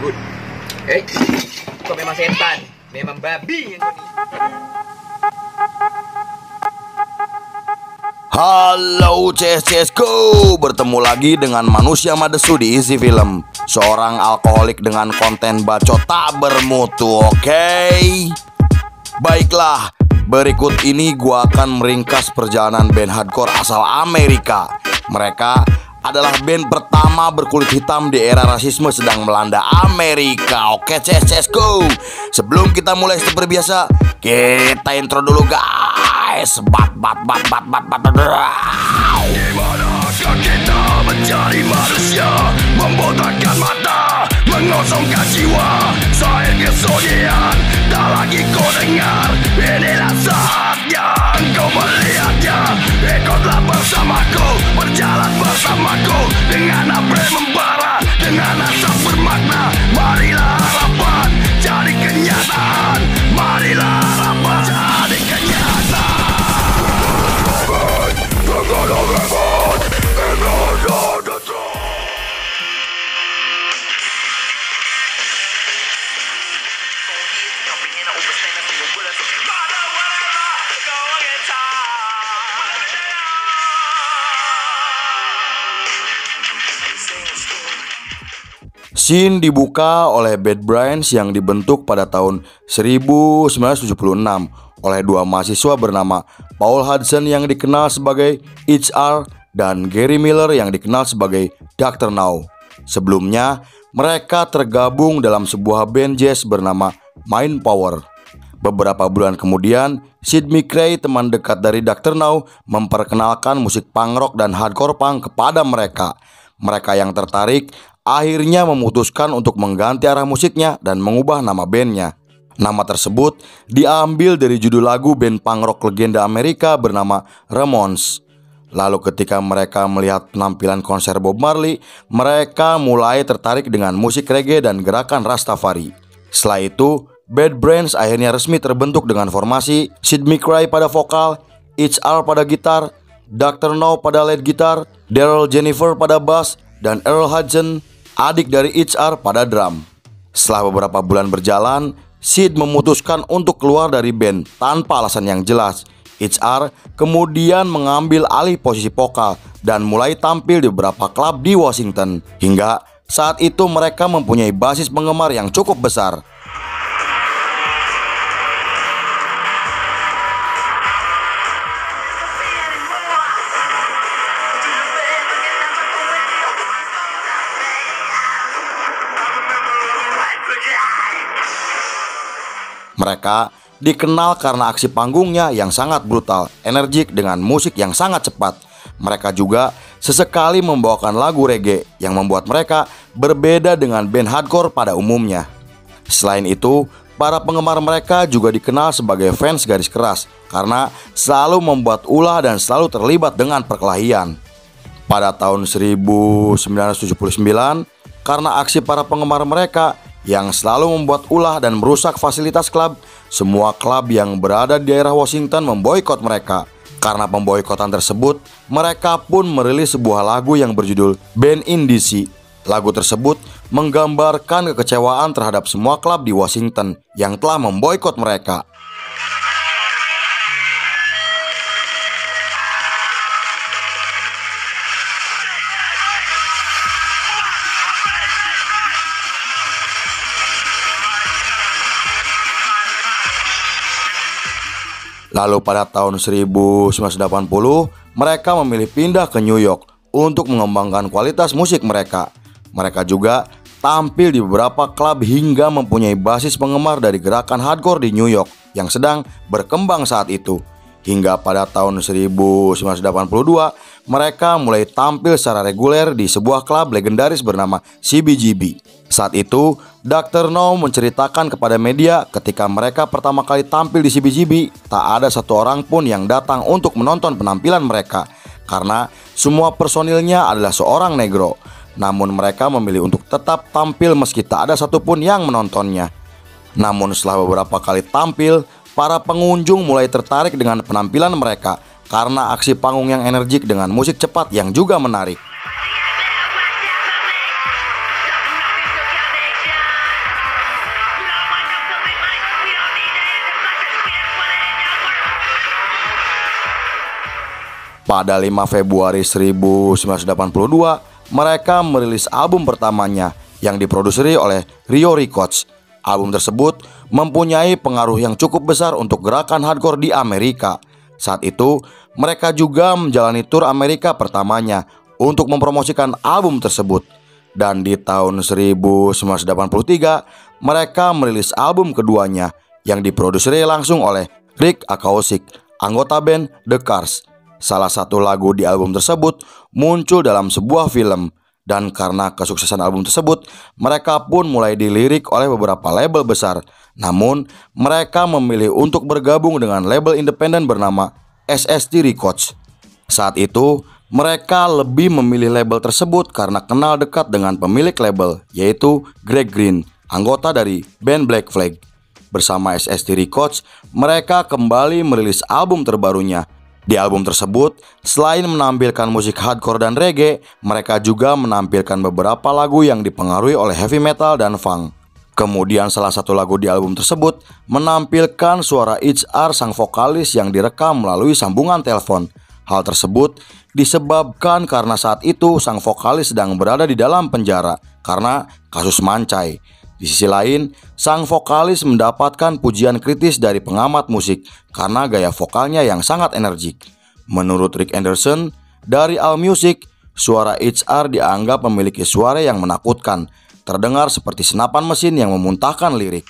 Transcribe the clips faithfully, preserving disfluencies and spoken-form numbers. Good. Eh, kok memang setan, memang babi yang ini. Halo C S C S Go, bertemu lagi dengan manusia madesu di Isi Film. Seorang alkoholik dengan konten bacot tak bermutu, oke? Okay? Baiklah, berikut ini gua akan meringkas perjalanan band hardcore asal Amerika. Mereka adalah band pertama berkulit hitam di era rasisme sedang melanda Amerika. Oke, C S C S Go. Sebelum kita mulai seperti biasa, kita intro dulu guys. Bat bat bat bat bat bat bat. Dimanakah kita menjadi manusia, membotakkan mata, mengosongkan jiwa. Saya kesunyian, tak lagi kau dengar. Inilah saatnya engkau melihatnya. Ikutlah bersamaku, berjalan bersamaku, dengan api membara, dengan asap bermakna. Marilah harapan jadi kenyataan, marilah harapan jadi kenyataan. Scene dibuka oleh Bad Brains yang dibentuk pada tahun seribu sembilan ratus tujuh puluh enam oleh dua mahasiswa bernama Paul Hudson yang dikenal sebagai H R dan Gary Miller yang dikenal sebagai doktor Know. Sebelumnya, mereka tergabung dalam sebuah band jazz bernama Mind Power. Beberapa bulan kemudian, Sid McCray, teman dekat dari doktor Know, memperkenalkan musik punk rock dan hardcore punk kepada mereka. Mereka yang tertarik akhirnya memutuskan untuk mengganti arah musiknya dan mengubah nama bandnya. Nama tersebut diambil dari judul lagu band punk rock legenda Amerika bernama Ramones. Lalu ketika mereka melihat penampilan konser Bob Marley, mereka mulai tertarik dengan musik reggae dan gerakan Rastafari. Setelah itu, Bad Brains akhirnya resmi terbentuk dengan formasi Sid McCray pada vokal, H R pada gitar, doktor Know pada lead gitar, Darryl Jennifer pada bass, dan Earl Hudson, adik dari H R, pada drum. Setelah beberapa bulan berjalan, Sid memutuskan untuk keluar dari band tanpa alasan yang jelas. H R kemudian mengambil alih posisi vokal dan mulai tampil di beberapa klub di Washington. Hingga saat itu mereka mempunyai basis penggemar yang cukup besar. Mereka dikenal karena aksi panggungnya yang sangat brutal, energik dengan musik yang sangat cepat. Mereka juga sesekali membawakan lagu reggae yang membuat mereka berbeda dengan band hardcore pada umumnya. Selain itu, para penggemar mereka juga dikenal sebagai fans garis keras karena selalu membuat ulah dan selalu terlibat dengan perkelahian. Pada tahun seribu sembilan ratus tujuh puluh sembilan, karena aksi para penggemar mereka yang selalu membuat ulah dan merusak fasilitas klub, semua klub yang berada di daerah Washington memboikot mereka. Karena pemboikotan tersebut, mereka pun merilis sebuah lagu yang berjudul Banned in D C. Lagu tersebut menggambarkan kekecewaan terhadap semua klub di Washington yang telah memboikot mereka. Lalu pada tahun seribu sembilan ratus delapan puluh, mereka memilih pindah ke New York untuk mengembangkan kualitas musik mereka. Mereka juga tampil di beberapa klub hingga mempunyai basis penggemar dari gerakan hardcore di New York yang sedang berkembang saat itu. Hingga pada tahun seribu sembilan ratus delapan puluh dua, mereka mulai tampil secara reguler di sebuah klub legendaris bernama C B G B. Saat itu, doktor Know menceritakan kepada media ketika mereka pertama kali tampil di C B G B, tak ada satu orang pun yang datang untuk menonton penampilan mereka karena semua personilnya adalah seorang negro. Namun mereka memilih untuk tetap tampil meski tak ada satupun yang menontonnya. Namun setelah beberapa kali tampil, para pengunjung mulai tertarik dengan penampilan mereka karena aksi panggung yang energik dengan musik cepat yang juga menarik. Pada lima Februari seribu sembilan ratus delapan puluh dua, mereka merilis album pertamanya yang diproduseri oleh Rio Ricots. Album tersebut mempunyai pengaruh yang cukup besar untuk gerakan hardcore di Amerika. Saat itu, mereka juga menjalani tur Amerika pertamanya untuk mempromosikan album tersebut. Dan di tahun seribu sembilan ratus delapan puluh tiga, mereka merilis album keduanya yang diproduseri langsung oleh Rick Akausik, anggota band The Cars. Salah satu lagu di album tersebut muncul dalam sebuah film. Dan karena kesuksesan album tersebut, mereka pun mulai dilirik oleh beberapa label besar. Namun, mereka memilih untuk bergabung dengan label independen bernama S S T Records. Saat itu, mereka lebih memilih label tersebut karena kenal dekat dengan pemilik label, yaitu Greg Green, anggota dari band Black Flag. Bersama S S T Records, mereka kembali merilis album terbarunya. Di album tersebut, selain menampilkan musik hardcore dan reggae, mereka juga menampilkan beberapa lagu yang dipengaruhi oleh heavy metal dan funk. Kemudian salah satu lagu di album tersebut menampilkan suara H R sang vokalis yang direkam melalui sambungan telepon. Hal tersebut disebabkan karena saat itu sang vokalis sedang berada di dalam penjara karena kasus mancai. Di sisi lain, sang vokalis mendapatkan pujian kritis dari pengamat musik karena gaya vokalnya yang sangat energik. Menurut Rick Anderson, dari All Music, suara H R dianggap memiliki suara yang menakutkan, terdengar seperti senapan mesin yang memuntahkan lirik.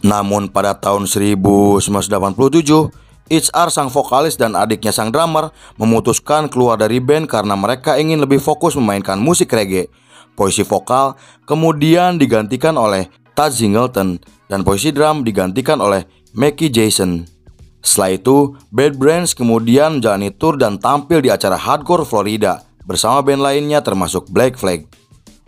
Namun pada tahun seribu sembilan ratus delapan puluh tujuh, H R sang vokalis dan adiknya sang drummer memutuskan keluar dari band karena mereka ingin lebih fokus memainkan musik reggae. Posisi vokal kemudian digantikan oleh Tad Singleton dan posisi drum digantikan oleh Mackie Jason. Setelah itu, Bad Brains kemudian menjalani tur dan tampil di acara Hardcore Florida bersama band lainnya termasuk Black Flag.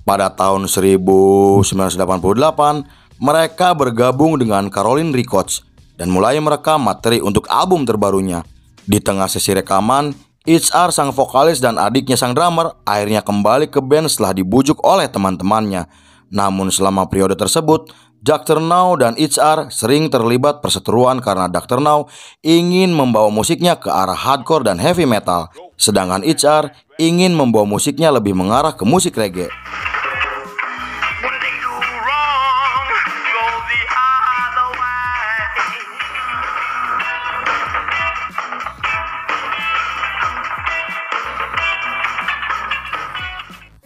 Pada tahun seribu sembilan ratus delapan puluh delapan, mereka bergabung dengan Caroline Records dan mulai merekam materi untuk album terbarunya. Di tengah sesi rekaman, H R sang vokalis dan adiknya sang drummer akhirnya kembali ke band setelah dibujuk oleh teman-temannya. Namun selama periode tersebut, doktor Know dan H R sering terlibat perseteruan karena doktor Know ingin membawa musiknya ke arah hardcore dan heavy metal, sedangkan H R ingin membawa musiknya lebih mengarah ke musik reggae.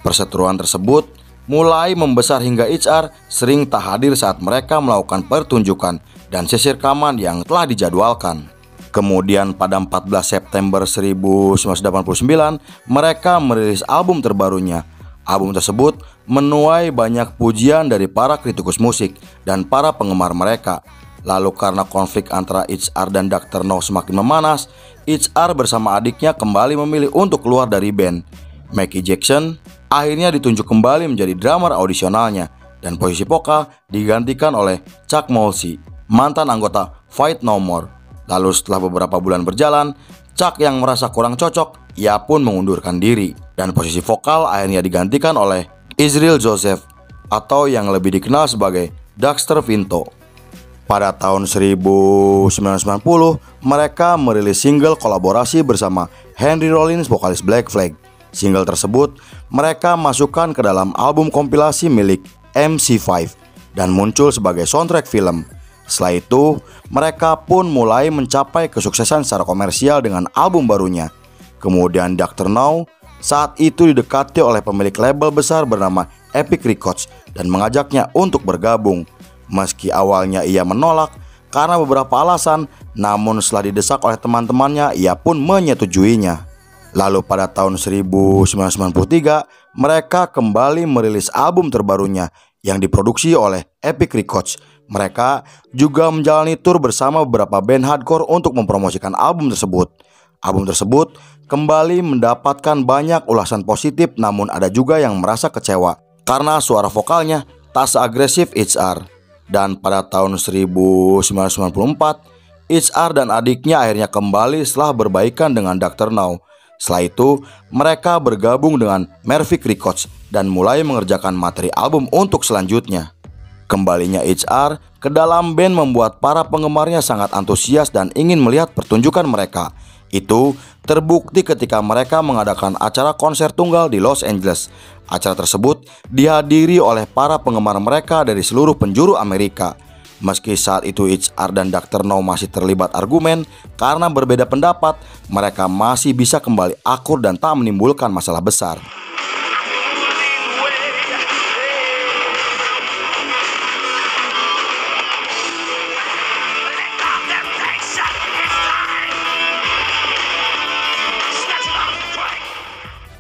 Perseteruan tersebut mulai membesar hingga H R sering tak hadir saat mereka melakukan pertunjukan dan sesi rekaman yang telah dijadwalkan. Kemudian pada empat belas September seribu sembilan ratus delapan puluh sembilan, mereka merilis album terbarunya. Album tersebut menuai banyak pujian dari para kritikus musik dan para penggemar mereka. Lalu karena konflik antara H R dan doktor Know semakin memanas, H R bersama adiknya kembali memilih untuk keluar dari band. Mackie Jackson akhirnya ditunjuk kembali menjadi drummer audisionalnya dan posisi vokal digantikan oleh Chuck Mosley, mantan anggota Fight No More. Lalu setelah beberapa bulan berjalan, Chuck yang merasa kurang cocok, ia pun mengundurkan diri dan posisi vokal akhirnya digantikan oleh Israel Joseph atau yang lebih dikenal sebagai Dexter Pinto. Pada tahun seribu sembilan ratus sembilan puluh, mereka merilis single kolaborasi bersama Henry Rollins, vokalis Black Flag. Single tersebut mereka masukkan ke dalam album kompilasi milik M C five dan muncul sebagai soundtrack film. Setelah itu, mereka pun mulai mencapai kesuksesan secara komersial dengan album barunya. Kemudian doktor Know saat itu didekati oleh pemilik label besar bernama Epic Records dan mengajaknya untuk bergabung. Meski awalnya ia menolak karena beberapa alasan, namun setelah didesak oleh teman-temannya, ia pun menyetujuinya. Lalu pada tahun seribu sembilan ratus sembilan puluh tiga, mereka kembali merilis album terbarunya yang diproduksi oleh Epic Records. Mereka juga menjalani tur bersama beberapa band hardcore untuk mempromosikan album tersebut. Album tersebut kembali mendapatkan banyak ulasan positif, namun ada juga yang merasa kecewa karena suara vokalnya tak seagresif H R. Dan pada tahun seribu sembilan ratus sembilan puluh empat, H R dan adiknya akhirnya kembali setelah berbaikan dengan doktor Know. Setelah itu, mereka bergabung dengan Epic Records dan mulai mengerjakan materi album untuk selanjutnya. Kembalinya H R ke dalam band membuat para penggemarnya sangat antusias dan ingin melihat pertunjukan mereka. Itu terbukti ketika mereka mengadakan acara konser tunggal di Los Angeles. Acara tersebut dihadiri oleh para penggemar mereka dari seluruh penjuru Amerika. Meski saat itu H R dan doktor Know masih terlibat argumen karena berbeda pendapat, mereka masih bisa kembali akur dan tak menimbulkan masalah besar.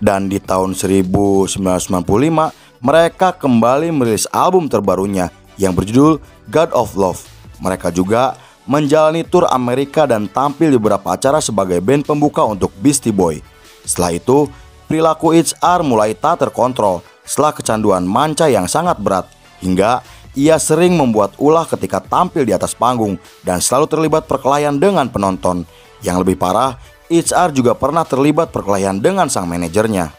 Dan di tahun seribu sembilan ratus sembilan puluh lima, mereka kembali merilis album terbarunya yang berjudul God of Love. Mereka juga menjalani tur Amerika dan tampil di beberapa acara sebagai band pembuka untuk Beastie Boy. Setelah itu, perilaku H R mulai tak terkontrol setelah kecanduan manca yang sangat berat, hingga ia sering membuat ulah ketika tampil di atas panggung dan selalu terlibat perkelahian dengan penonton. Yang lebih parah, H R juga pernah terlibat perkelahian dengan sang manajernya.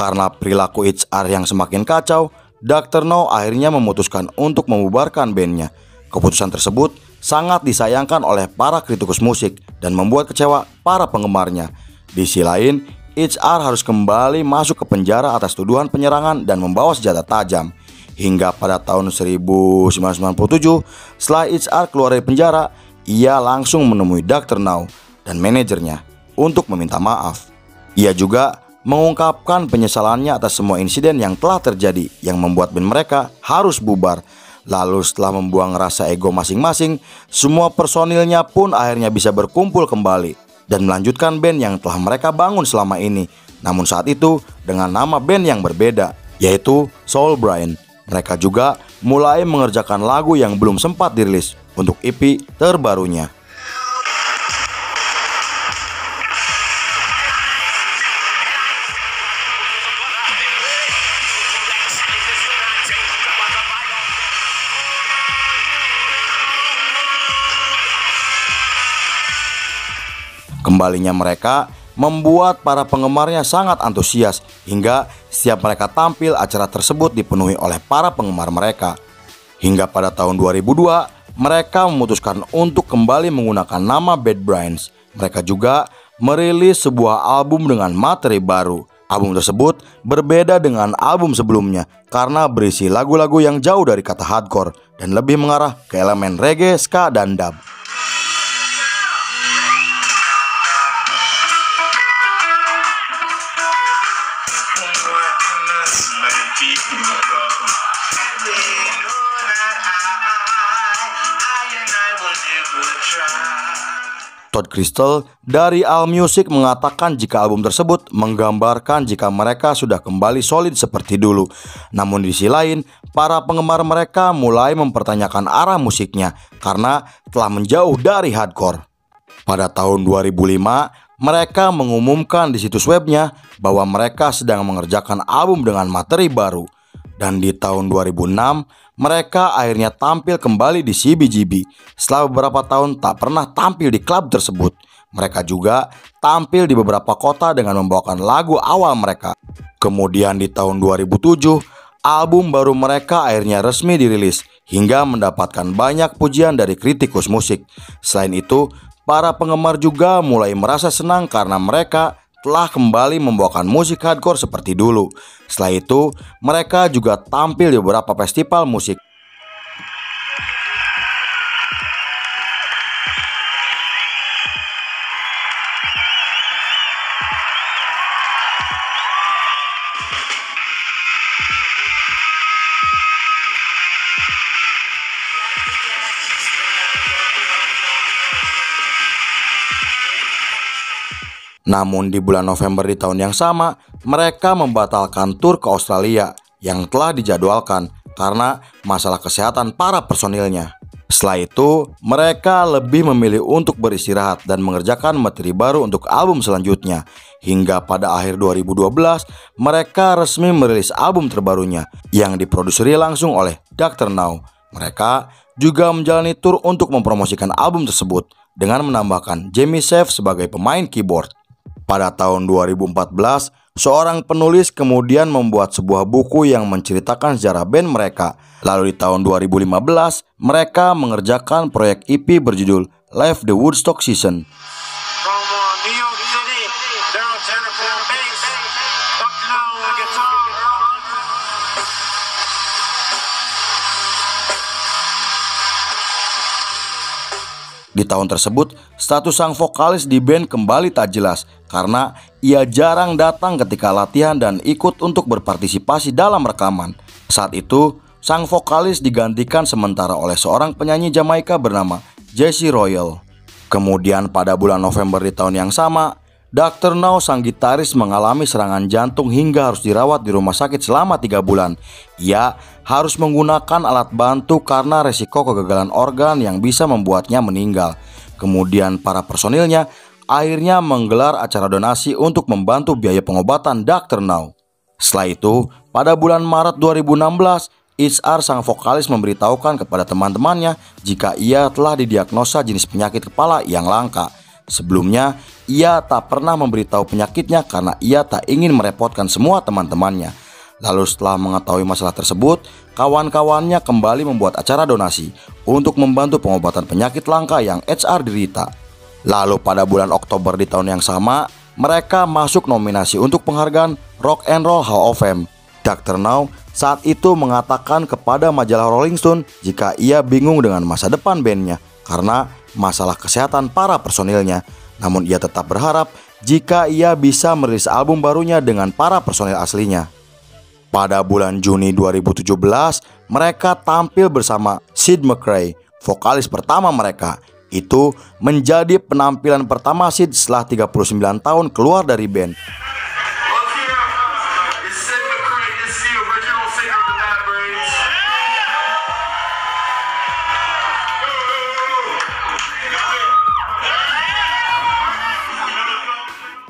Karena perilaku H R yang semakin kacau, doktor Know akhirnya memutuskan untuk membubarkan bandnya. Keputusan tersebut sangat disayangkan oleh para kritikus musik dan membuat kecewa para penggemarnya. Di sisi lain, H R harus kembali masuk ke penjara atas tuduhan penyerangan dan membawa senjata tajam. Hingga pada tahun seribu sembilan ratus sembilan puluh tujuh, setelah H R keluar dari penjara, ia langsung menemui doktor Know dan manajernya untuk meminta maaf. Ia juga mengungkapkan penyesalannya atas semua insiden yang telah terjadi yang membuat band mereka harus bubar. Lalu setelah membuang rasa ego masing-masing, semua personilnya pun akhirnya bisa berkumpul kembali dan melanjutkan band yang telah mereka bangun selama ini, namun saat itu dengan nama band yang berbeda, yaitu Soul Brian. Mereka juga mulai mengerjakan lagu yang belum sempat dirilis untuk E P terbarunya. Kembalinya mereka membuat para penggemarnya sangat antusias, hingga setiap mereka tampil acara tersebut dipenuhi oleh para penggemar mereka. Hingga pada tahun dua ribu dua, mereka memutuskan untuk kembali menggunakan nama Bad Brains. Mereka juga merilis sebuah album dengan materi baru. Album tersebut berbeda dengan album sebelumnya karena berisi lagu-lagu yang jauh dari kata hardcore dan lebih mengarah ke elemen reggae, ska, dan dub. Todd Crystal dari All Music mengatakan jika album tersebut menggambarkan jika mereka sudah kembali solid seperti dulu. Namun di sisi lain, para penggemar mereka mulai mempertanyakan arah musiknya karena telah menjauh dari hardcore. Pada tahun dua ribu lima, mereka mengumumkan di situs webnya bahwa mereka sedang mengerjakan album dengan materi baru. Dan di tahun dua ribu enam, mereka akhirnya tampil kembali di C B G B setelah beberapa tahun tak pernah tampil di klub tersebut. Mereka juga tampil di beberapa kota dengan membawakan lagu awal mereka. Kemudian di tahun dua ribu tujuh, album baru mereka akhirnya resmi dirilis hingga mendapatkan banyak pujian dari kritikus musik. Selain itu, para penggemar juga mulai merasa senang karena mereka telah kembali membawakan musik hardcore seperti dulu. Setelah itu, mereka juga tampil di beberapa festival musik. Namun di bulan November di tahun yang sama, mereka membatalkan tur ke Australia yang telah dijadwalkan karena masalah kesehatan para personilnya. Setelah itu, mereka lebih memilih untuk beristirahat dan mengerjakan materi baru untuk album selanjutnya. Hingga pada akhir dua ribu dua belas, mereka resmi merilis album terbarunya yang diproduseri langsung oleh doktor Know. Mereka juga menjalani tur untuk mempromosikan album tersebut dengan menambahkan Jamie Save sebagai pemain keyboard. Pada tahun dua ribu empat belas, seorang penulis kemudian membuat sebuah buku yang menceritakan sejarah band mereka. Lalu di tahun dua ribu lima belas, mereka mengerjakan proyek E P berjudul Live the Woodstock Season. Di tahun tersebut, status sang vokalis di band kembali tak jelas karena ia jarang datang ketika latihan dan ikut untuk berpartisipasi dalam rekaman. Saat itu, sang vokalis digantikan sementara oleh seorang penyanyi Jamaika bernama Jesse Royal. Kemudian pada bulan November di tahun yang sama, doktor Know sang gitaris mengalami serangan jantung hingga harus dirawat di rumah sakit selama tiga bulan. Ia harus menggunakan alat bantu karena resiko kegagalan organ yang bisa membuatnya meninggal. Kemudian para personilnya akhirnya menggelar acara donasi untuk membantu biaya pengobatan doktor Know. Setelah itu, pada bulan Maret dua ribu enam belas, H R sang vokalis memberitahukan kepada teman-temannya jika ia telah didiagnosa jenis penyakit kepala yang langka. Sebelumnya, ia tak pernah memberitahu penyakitnya karena ia tak ingin merepotkan semua teman-temannya. Lalu setelah mengetahui masalah tersebut, kawan-kawannya kembali membuat acara donasi untuk membantu pengobatan penyakit langka yang H R derita. Lalu pada bulan Oktober di tahun yang sama, mereka masuk nominasi untuk penghargaan Rock and Roll Hall of Fame. doktor Know saat itu mengatakan kepada majalah Rolling Stone jika ia bingung dengan masa depan bandnya karena masalah kesehatan para personilnya. Namun ia tetap berharap jika ia bisa merilis album barunya dengan para personil aslinya. Pada bulan Juni dua ribu tujuh belas, mereka tampil bersama Sid McCray, vokalis pertama mereka. Itu menjadi penampilan pertama Sid setelah tiga puluh sembilan tahun keluar dari band.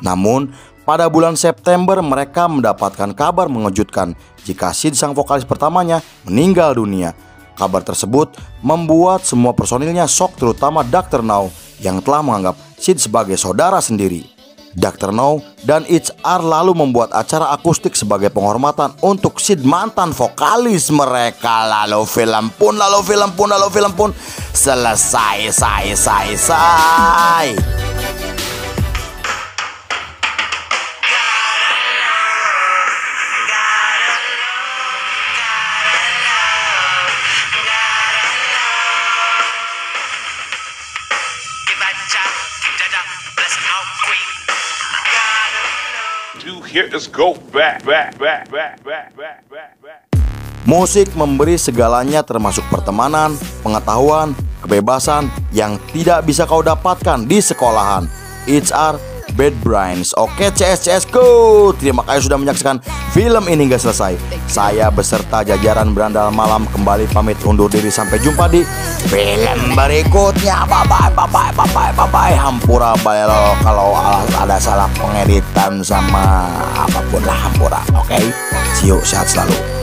Namun, pada bulan September mereka mendapatkan kabar mengejutkan jika Sid sang vokalis pertamanya meninggal dunia. Kabar tersebut membuat semua personilnya shock, terutama doktor Know yang telah menganggap Sid sebagai saudara sendiri. doktor Know dan H R lalu membuat acara akustik sebagai penghormatan untuk Sid, mantan vokalis mereka. Lalu film pun, lalu film pun, lalu film pun selesai, say, say, say. Musik memberi segalanya termasuk pertemanan, pengetahuan, kebebasan yang tidak bisa kau dapatkan di sekolahan. H R, Bad Brains. Oke, C S C S go. Terima kasih sudah menyaksikan film ini hingga selesai. Saya beserta jajaran berandal malam kembali pamit undur diri. Sampai jumpa di film berikutnya. Bye bye bye bye bye bye bye bye. Hampura bayar kalau ada salah pengeditan sama apapun lah, hampura. Oke, see you, sehat selalu.